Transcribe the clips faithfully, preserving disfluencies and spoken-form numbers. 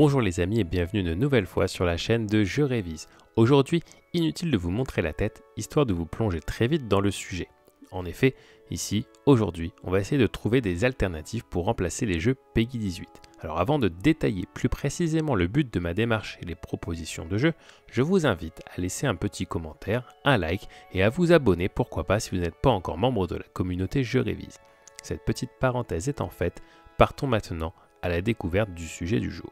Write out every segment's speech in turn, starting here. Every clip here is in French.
Bonjour les amis et bienvenue une nouvelle fois sur la chaîne de Je Révise. Aujourd'hui, inutile de vous montrer la tête, histoire de vous plonger très vite dans le sujet. En effet, ici, aujourd'hui, on va essayer de trouver des alternatives pour remplacer les jeux PEGI dix-huit. Alors avant de détailler plus précisément le but de ma démarche et les propositions de jeux, je vous invite à laisser un petit commentaire, un like et à vous abonner, pourquoi pas si vous n'êtes pas encore membre de la communauté Je Révise. Cette petite parenthèse étant faite, partons maintenant à la découverte du sujet du jour.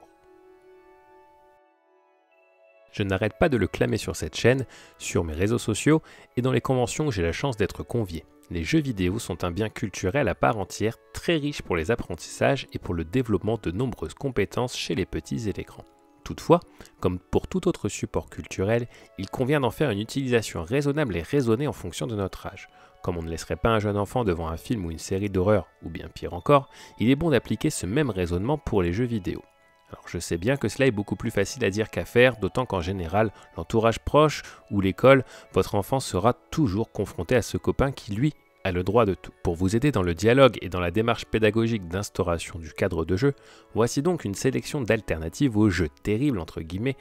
Je n'arrête pas de le clamer sur cette chaîne, sur mes réseaux sociaux et dans les conventions où j'ai la chance d'être convié. Les jeux vidéo sont un bien culturel à part entière, très riche pour les apprentissages et pour le développement de nombreuses compétences chez les petits et les grands. Toutefois, comme pour tout autre support culturel, il convient d'en faire une utilisation raisonnable et raisonnée en fonction de notre âge. Comme on ne laisserait pas un jeune enfant devant un film ou une série d'horreur, ou bien pire encore, il est bon d'appliquer ce même raisonnement pour les jeux vidéo. Alors je sais bien que cela est beaucoup plus facile à dire qu'à faire, d'autant qu'en général, l'entourage proche ou l'école, votre enfant sera toujours confronté à ce copain qui, lui, a le droit de tout. Pour vous aider dans le dialogue et dans la démarche pédagogique d'instauration du cadre de jeu, voici donc une sélection d'alternatives aux jeux terribles entre guillemets,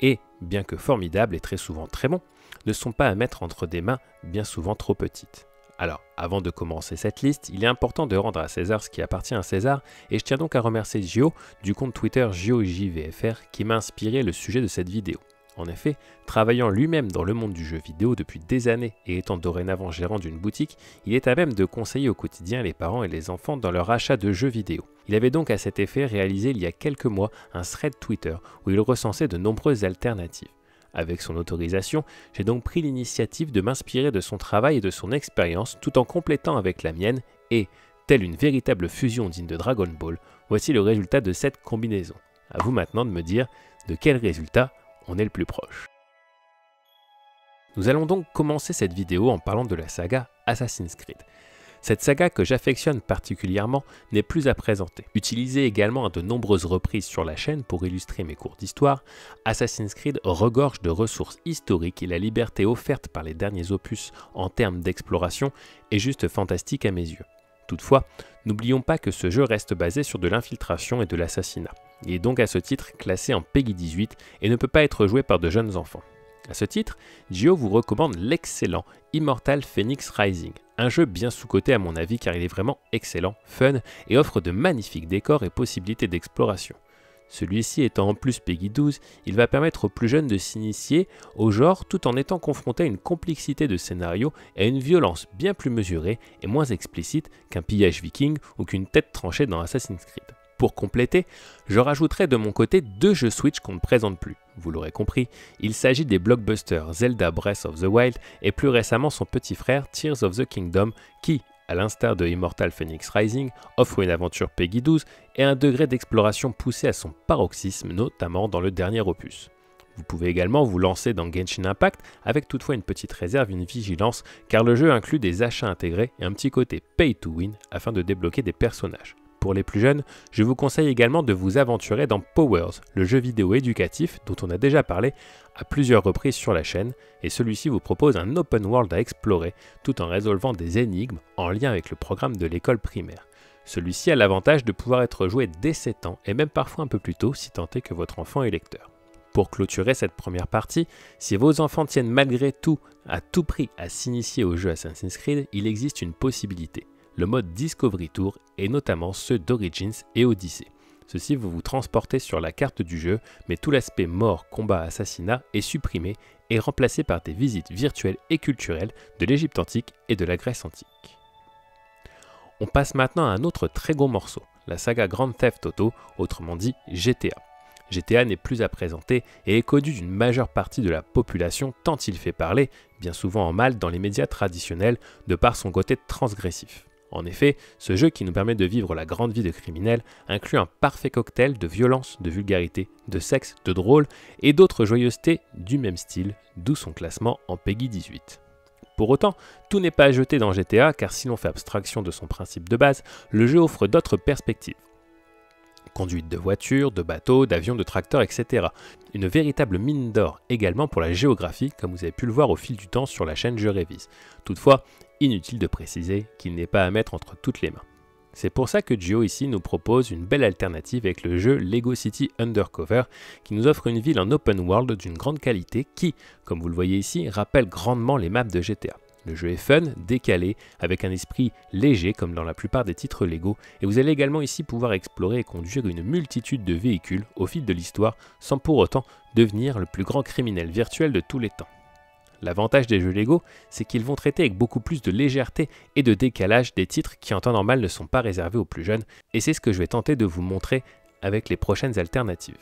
et, bien que formidables et très souvent très bons, ne sont pas à mettre entre des mains bien souvent trop petites. Alors, avant de commencer cette liste, il est important de rendre à César ce qui appartient à César, et je tiens donc à remercier Gio du compte Twitter GioJVFR qui m'a inspiré le sujet de cette vidéo. En effet, travaillant lui-même dans le monde du jeu vidéo depuis des années et étant dorénavant gérant d'une boutique, il est à même de conseiller au quotidien les parents et les enfants dans leur achat de jeux vidéo. Il avait donc à cet effet réalisé il y a quelques mois un thread Twitter où il recensait de nombreuses alternatives. Avec son autorisation, j'ai donc pris l'initiative de m'inspirer de son travail et de son expérience tout en complétant avec la mienne et, telle une véritable fusion digne de Dragon Ball, voici le résultat de cette combinaison. À vous maintenant de me dire de quel résultat on est le plus proche. Nous allons donc commencer cette vidéo en parlant de la saga Assassin's Creed. Cette saga que j'affectionne particulièrement n'est plus à présenter. Utilisée également à de nombreuses reprises sur la chaîne pour illustrer mes cours d'histoire, Assassin's Creed regorge de ressources historiques et la liberté offerte par les derniers opus en termes d'exploration est juste fantastique à mes yeux. Toutefois, n'oublions pas que ce jeu reste basé sur de l'infiltration et de l'assassinat. Il est donc à ce titre classé en PEGI dix-huit et ne peut pas être joué par de jeunes enfants. A ce titre, Gio vous recommande l'excellent Immortals Fenyx Rising, un jeu bien sous-coté à mon avis car il est vraiment excellent, fun et offre de magnifiques décors et possibilités d'exploration. Celui-ci étant en plus PEGI douze, il va permettre aux plus jeunes de s'initier au genre tout en étant confronté à une complexité de scénario et à une violence bien plus mesurée et moins explicite qu'un pillage viking ou qu'une tête tranchée dans Assassin's Creed. Pour compléter, je rajouterai de mon côté deux jeux Switch qu'on ne présente plus. Vous l'aurez compris, il s'agit des blockbusters Zelda Breath of the Wild et plus récemment son petit frère Tears of the Kingdom qui, à l'instar de Immortals Fenyx Rising, offre une aventure PEGI douze et un degré d'exploration poussé à son paroxysme, notamment dans le dernier opus. Vous pouvez également vous lancer dans Genshin Impact avec toutefois une petite réserve, une vigilance, car le jeu inclut des achats intégrés et un petit côté pay to win afin de débloquer des personnages. Pour les plus jeunes, je vous conseille également de vous aventurer dans Powerz, le jeu vidéo éducatif dont on a déjà parlé à plusieurs reprises sur la chaîne, et celui-ci vous propose un open world à explorer tout en résolvant des énigmes en lien avec le programme de l'école primaire. Celui-ci a l'avantage de pouvoir être joué dès sept ans et même parfois un peu plus tôt si tant est que votre enfant est lecteur. Pour clôturer cette première partie, si vos enfants tiennent malgré tout à tout prix à s'initier au jeu Assassin's Creed, il existe une possibilité. Le mode Discovery Tour et notamment ceux d'Origins et Odyssée. Ceux-ci vous vous transportez sur la carte du jeu, mais tout l'aspect mort, combat, assassinat est supprimé et remplacé par des visites virtuelles et culturelles de l'Égypte antique et de la Grèce antique. On passe maintenant à un autre très gros morceau, la saga Grand Theft Auto, autrement dit G T A. G T A n'est plus à présenter et est connu d'une majeure partie de la population tant il fait parler, bien souvent en mal dans les médias traditionnels, de par son côté transgressif. En effet, ce jeu qui nous permet de vivre la grande vie de criminel inclut un parfait cocktail de violence, de vulgarité, de sexe, de drôle et d'autres joyeusetés du même style, d'où son classement en PEGI dix-huit. Pour autant, tout n'est pas à jeter dans G T A car si l'on fait abstraction de son principe de base, le jeu offre d'autres perspectives. Conduite de voitures, de bateaux, d'avions, de tracteurs, et cetera. Une véritable mine d'or également pour la géographie, comme vous avez pu le voir au fil du temps sur la chaîne Je Révise. Toutefois, inutile de préciser qu'il n'est pas à mettre entre toutes les mains. C'est pour ça que Gio ici nous propose une belle alternative avec le jeu Lego City Undercover qui nous offre une ville en open world d'une grande qualité qui, comme vous le voyez ici, rappelle grandement les maps de G T A. Le jeu est fun, décalé, avec un esprit léger comme dans la plupart des titres Lego, et vous allez également ici pouvoir explorer et conduire une multitude de véhicules au fil de l'histoire sans pour autant devenir le plus grand criminel virtuel de tous les temps. L'avantage des jeux Lego, c'est qu'ils vont traiter avec beaucoup plus de légèreté et de décalage des titres qui en temps normal ne sont pas réservés aux plus jeunes, et c'est ce que je vais tenter de vous montrer avec les prochaines alternatives.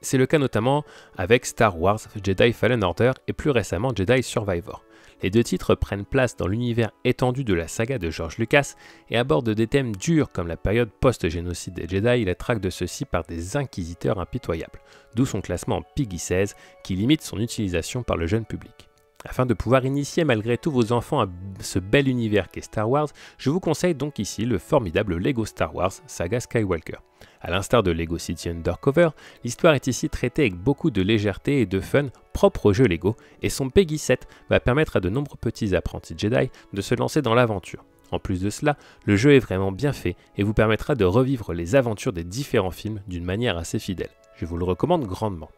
C'est le cas notamment avec Star Wars, Jedi Fallen Order et plus récemment Jedi Survivor. Les deux titres prennent place dans l'univers étendu de la saga de George Lucas et abordent des thèmes durs comme la période post-génocide des Jedi et la traque de ceux-ci par des inquisiteurs impitoyables, d'où son classement en PEGI seize qui limite son utilisation par le jeune public. Afin de pouvoir initier malgré tout vos enfants à ce bel univers qu'est Star Wars, je vous conseille donc ici le formidable Lego Star Wars Saga Skywalker. A l'instar de Lego City Undercover, l'histoire est ici traitée avec beaucoup de légèreté et de fun propre au jeu Lego, et son PEGI sept va permettre à de nombreux petits apprentis Jedi de se lancer dans l'aventure. En plus de cela, le jeu est vraiment bien fait et vous permettra de revivre les aventures des différents films d'une manière assez fidèle. Je vous le recommande grandement.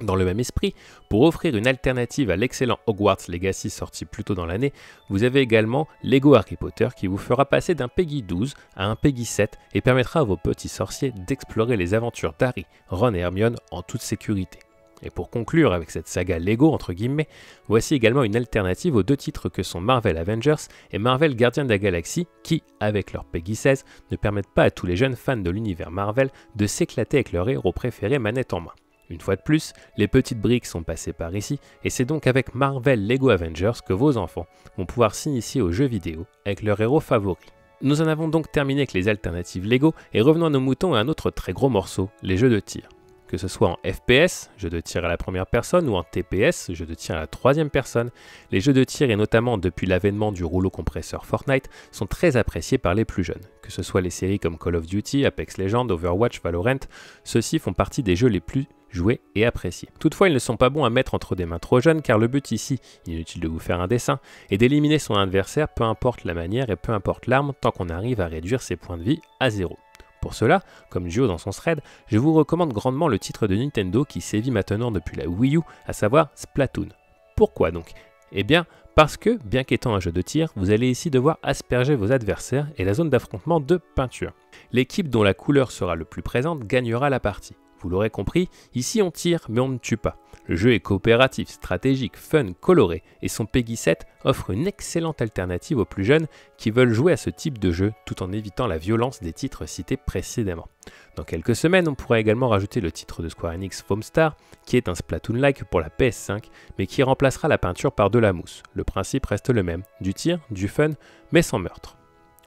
Dans le même esprit, pour offrir une alternative à l'excellent Hogwarts Legacy sorti plus tôt dans l'année, vous avez également Lego Harry Potter qui vous fera passer d'un PEGI douze à un PEGI sept et permettra à vos petits sorciers d'explorer les aventures d'Harry, Ron et Hermione en toute sécurité. Et pour conclure avec cette saga Lego entre guillemets, voici également une alternative aux deux titres que sont Marvel Avengers et Marvel Gardiens de la Galaxie qui, avec leur PEGI seize, ne permettent pas à tous les jeunes fans de l'univers Marvel de s'éclater avec leur héros préféré manette en main. Une fois de plus, les petites briques sont passées par ici, et c'est donc avec Marvel Lego Avengers que vos enfants vont pouvoir s'initier aux jeux vidéo avec leur héros favori. Nous en avons donc terminé avec les alternatives Lego, et revenons à nos moutons et à un autre très gros morceau, les jeux de tir. Que ce soit en F P S, jeu de tir à la première personne, ou en T P S, jeu de tir à la troisième personne, les jeux de tir, et notamment depuis l'avènement du rouleau compresseur Fortnite, sont très appréciés par les plus jeunes. Que ce soit les séries comme Call of Duty, Apex Legends, Overwatch, Valorant, ceux-ci font partie des jeux les plus joués et appréciés. Toutefois, ils ne sont pas bons à mettre entre des mains trop jeunes, car le but ici, inutile de vous faire un dessin, est d'éliminer son adversaire, peu importe la manière et peu importe l'arme, tant qu'on arrive à réduire ses points de vie à zéro. Pour cela, comme Gio dans son thread, je vous recommande grandement le titre de Nintendo qui sévit maintenant depuis la Wii U, à savoir Splatoon. Pourquoi donc? Eh bien, parce que, bien qu'étant un jeu de tir, vous allez ici devoir asperger vos adversaires et la zone d'affrontement de peinture. L'équipe dont la couleur sera le plus présente gagnera la partie. Vous l'aurez compris, ici on tire mais on ne tue pas. Le jeu est coopératif, stratégique, fun, coloré et son PEGI sept offre une excellente alternative aux plus jeunes qui veulent jouer à ce type de jeu tout en évitant la violence des titres cités précédemment. Dans quelques semaines, on pourra également rajouter le titre de Square Enix Foam Star qui est un Splatoon-like pour la P S cinq mais qui remplacera la peinture par de la mousse. Le principe reste le même, du tir, du fun mais sans meurtre.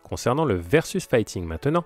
Concernant le versus fighting maintenant,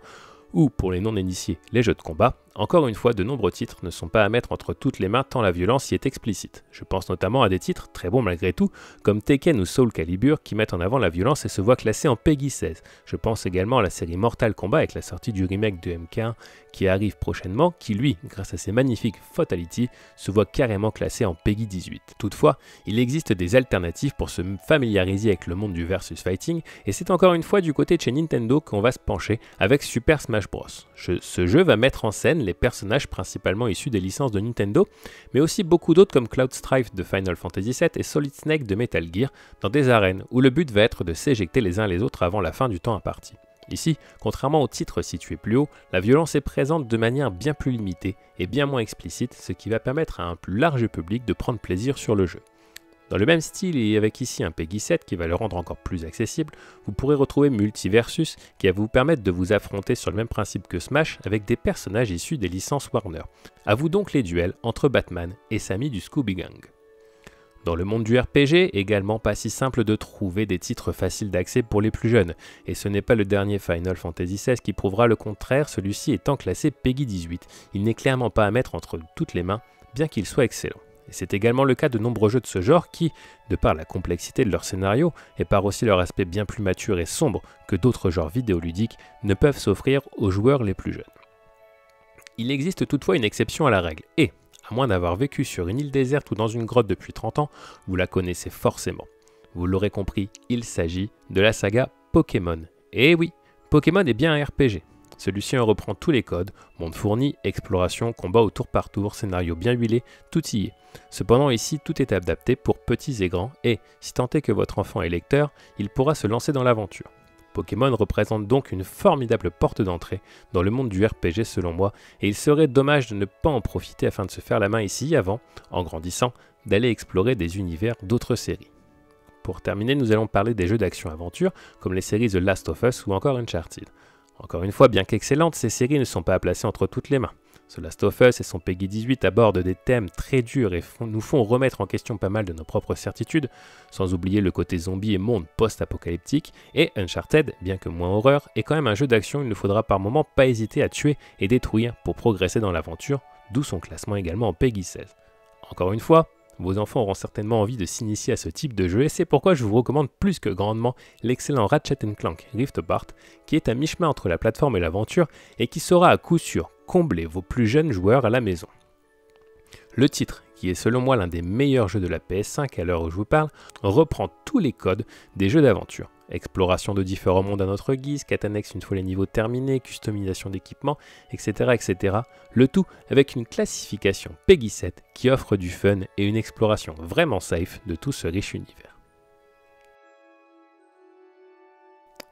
ou pour les non-initiés, les jeux de combat, encore une fois de nombreux titres ne sont pas à mettre entre toutes les mains tant la violence y est explicite. Je pense notamment à des titres très bons malgré tout, comme Tekken ou Soul Calibur qui mettent en avant la violence et se voient classés en PEGI seize. Je pense également à la série Mortal Kombat avec la sortie du remake de M K un qui arrive prochainement, qui lui, grâce à ses magnifiques Fatality, se voit carrément classé en PEGI dix-huit. Toutefois, il existe des alternatives pour se familiariser avec le monde du versus fighting, et c'est encore une fois du côté de chez Nintendo qu'on va se pencher avec Super Smash Bros. Ce jeu va mettre en scène les personnages principalement issus des licences de Nintendo, mais aussi beaucoup d'autres comme Cloud Strife de Final Fantasy sept et Solid Snake de Metal Gear dans des arènes où le but va être de s'éjecter les uns les autres avant la fin du temps imparti. Ici, contrairement aux titres situés plus haut, la violence est présente de manière bien plus limitée et bien moins explicite, ce qui va permettre à un plus large public de prendre plaisir sur le jeu. Dans le même style et avec ici un PEGI sept qui va le rendre encore plus accessible, vous pourrez retrouver Multiversus qui va vous permettre de vous affronter sur le même principe que Smash avec des personnages issus des licences Warner. À vous donc les duels entre Batman et Sammy du Scooby Gang. Dans le monde du R P G, également pas si simple de trouver des titres faciles d'accès pour les plus jeunes, et ce n'est pas le dernier Final Fantasy seize qui prouvera le contraire, celui-ci étant classé PEGI dix-huit. Il n'est clairement pas à mettre entre toutes les mains, bien qu'il soit excellent. C'est également le cas de nombreux jeux de ce genre qui, de par la complexité de leur scénario et par aussi leur aspect bien plus mature et sombre que d'autres genres vidéoludiques, ne peuvent s'offrir aux joueurs les plus jeunes. Il existe toutefois une exception à la règle et, à moins d'avoir vécu sur une île déserte ou dans une grotte depuis trente ans, vous la connaissez forcément. Vous l'aurez compris, il s'agit de la saga Pokémon. Et oui, Pokémon est bien un R P G. Celui-ci en reprend tous les codes, monde fourni, exploration, combat au tour par tour, scénario bien huilé, tout y est. Cependant ici, tout est adapté pour petits et grands et, si tant est que votre enfant est lecteur, il pourra se lancer dans l'aventure. Pokémon représente donc une formidable porte d'entrée dans le monde du R P G selon moi, et il serait dommage de ne pas en profiter afin de se faire la main ici avant, en grandissant, d'aller explorer des univers d'autres séries. Pour terminer, nous allons parler des jeux d'action-aventure, comme les séries The Last of Us ou encore Uncharted. Encore une fois, bien qu'excellentes, ces séries ne sont pas à placer entre toutes les mains. The Last of Us et son PEGI dix-huit abordent des thèmes très durs et font, nous font remettre en question pas mal de nos propres certitudes, sans oublier le côté zombie et monde post-apocalyptique, et Uncharted, bien que moins horreur, est quand même un jeu d'action, il ne faudra par moments pas hésiter à tuer et détruire pour progresser dans l'aventure, d'où son classement également en PEGI seize. Encore une fois, vos enfants auront certainement envie de s'initier à ce type de jeu et c'est pourquoi je vous recommande plus que grandement l'excellent Ratchet and Clank Rift Apart qui est à mi-chemin entre la plateforme et l'aventure et qui saura à coup sûr combler vos plus jeunes joueurs à la maison. Le titre, qui est selon moi l'un des meilleurs jeux de la P S cinq à l'heure où je vous parle, reprend tous les codes des jeux d'aventure. Exploration de différents mondes à notre guise, quête annexe une fois les niveaux terminés, customisation d'équipement, et cetera, et cetera. Le tout avec une classification PEGI sept qui offre du fun et une exploration vraiment safe de tout ce riche univers.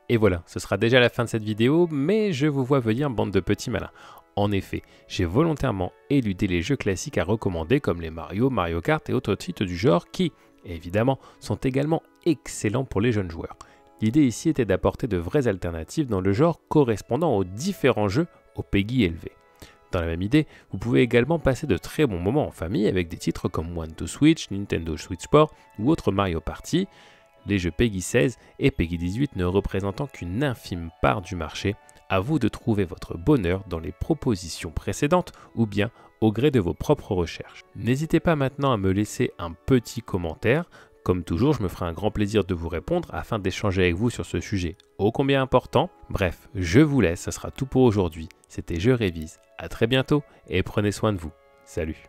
Et voilà, ce sera déjà la fin de cette vidéo, mais je vous vois venir bande de petits malins. En effet, j'ai volontairement éludé les jeux classiques à recommander comme les Mario, Mario Kart et autres titres du genre qui, évidemment, sont également excellents pour les jeunes joueurs. L'idée ici était d'apporter de vraies alternatives dans le genre correspondant aux différents jeux au PEGI élevé. Dans la même idée, vous pouvez également passer de très bons moments en famille avec des titres comme One to Switch, Nintendo Switch Sport ou autres Mario Party, les jeux PEGI seize et PEGI dix-huit ne représentant qu'une infime part du marché, à vous de trouver votre bonheur dans les propositions précédentes ou bien au gré de vos propres recherches. N'hésitez pas maintenant à me laisser un petit commentaire. Comme toujours, je me ferai un grand plaisir de vous répondre afin d'échanger avec vous sur ce sujet ô combien important. Bref, je vous laisse, ce sera tout pour aujourd'hui. C'était Je Révise, à très bientôt et prenez soin de vous. Salut!